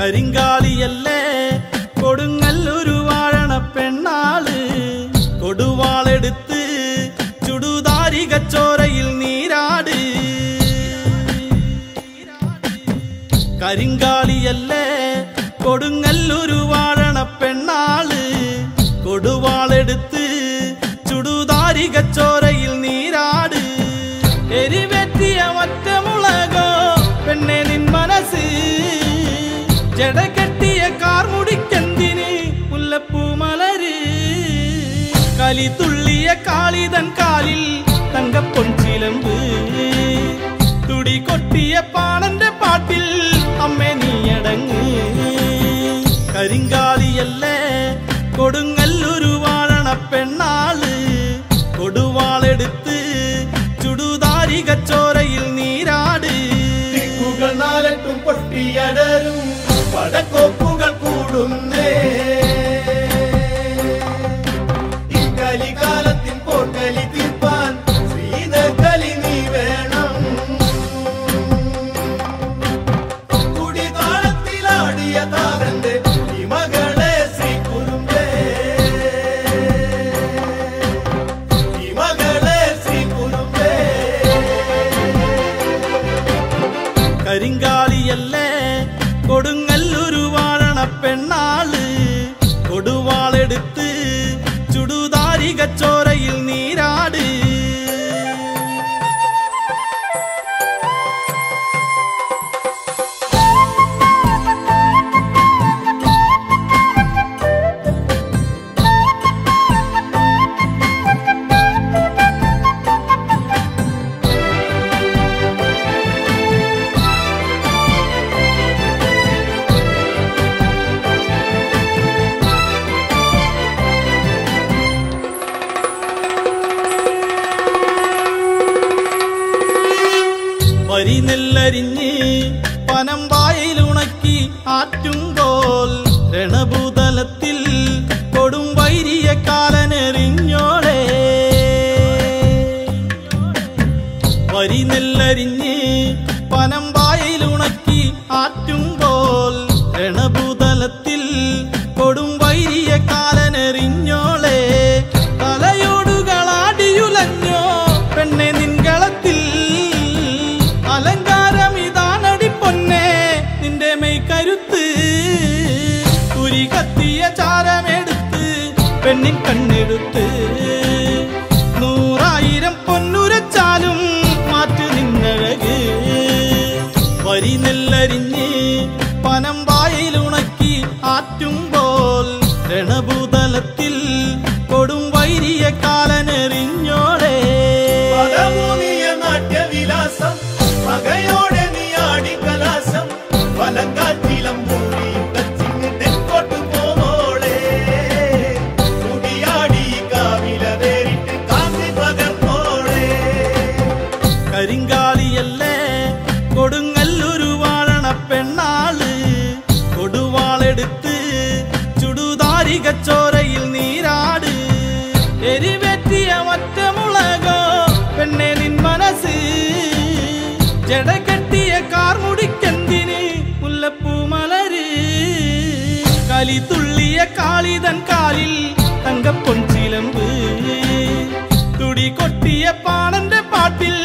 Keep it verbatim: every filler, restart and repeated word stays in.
കരിങ്കാലിയല്ലേ കൊടുങ്ങല്ലൂർ വാഴണ പെണ്ണാള് കൊടുവാളെടുത്ത് ചുടുദാരി കച്ചോരയിൽ നീരാട് കരിങ്കാലിയല്ലേ കൊടുങ്ങല്ലൂർ വാഴണ പെണ്ണാള് കൊടുവാളെടുത്ത് ചുടുദാരി കച്ചോരയിൽ നീരാട് എരിവെറ്റിയ ഒറ്റമുളകോ പെണ്ണേ നിൻ മനസ്സ് जड़ कटिया कार मुड़िकंदिनी मुल्लपू मलरी काली तुल्लिया काली दन कालिल तंगा पोंचिलंबु तुड़ी कोट्टिया पानंदे पाटिल अम्मे नी अडंगु करिंगालियल्ले कोडुंगल्लूर वाळण पेण्णाळु कोडुवाळेडुत्तु चुडुदारी कच्चोरयिल नीराडु तिक्कुकळ नालट्टुम पोट्टियडरुम पड़कोपुकल कूडुन्ने इक्कलिकालत्तिन पोट्टलि तीर्प्पान श्रीनकलि नी वेणम कुडिताळत्तिल आडिय तारंदे निमगळे श्री कुरुम्बे निमगळे श्री कुरुम्बे करिंगालियल्ले കൊടുങ്ങല്ലൂർ വാഴണ പെണ്ണാള് കൊടുവാളെടുത്ത് ചുടുദാരി കച്ചോരയിൽ നീരാട് വരിനെല്ലരിഞ്ഞ് പനമ്പായയിലുണക്കി ആറ്റുംകോൽ രണഭൂതലത്തിൽ കൊടും വൈരിയ കാലനെറിഞ്ഞോളെ വരിനെല്ലരിഞ്ഞ് പനമ്പായയിലുണക്കി ആറ്റുംകോൽ രണഭൂതലത്തിൽ കൊടും വൈരിയ കാലനെറിഞ്ഞോളെ തലയോടുകളാടിയുലഞ്ഞോ പെണ്ണെ നിൻകളത്തിൽ കണ്ണെടുത്ത് നൂറായിരം പൊന്നുരച്ചാലും മാറ്റു നിന്നഴക് വരിനെല്ലരിഞ്ഞ് പനമ്പായയിലുണക്കി ആറ്റുമ്പോൾ രണഭൂതലത്തിൽ കൊടും വൈരിയ കാലനെറിഞ്ഞോളെ പദമൂനിയ നാട്യവിലാസം പകയോടെ നീയാടി കലാസം വലങ്കാറ്റിലമ്പൂ കരിങ്കാലിയല്ലേ കൊടുങ്ങല്ലൂർ വാഴണ പെണ്ണാള് കൊടുവാളെടുത്ത് ചുടുദാരി കച്ചോരയിൽ നീരാട് എരിവെറ്റിയ ഒറ്റമുളകോ പെണ്ണേ നിൻ മനസ്സ് ജട കെട്ടിയ കാർ മുടിക്കെന്തിന് മുല്ലപ്പൂ മലര് കലി തുള്ളിയ കാളിതൻ കാലിൽ തങ്കപ്പൊൻ ചിലമ്പ് തുടി കൊട്ടിയ പാണന്റെ പാട്ടിൽ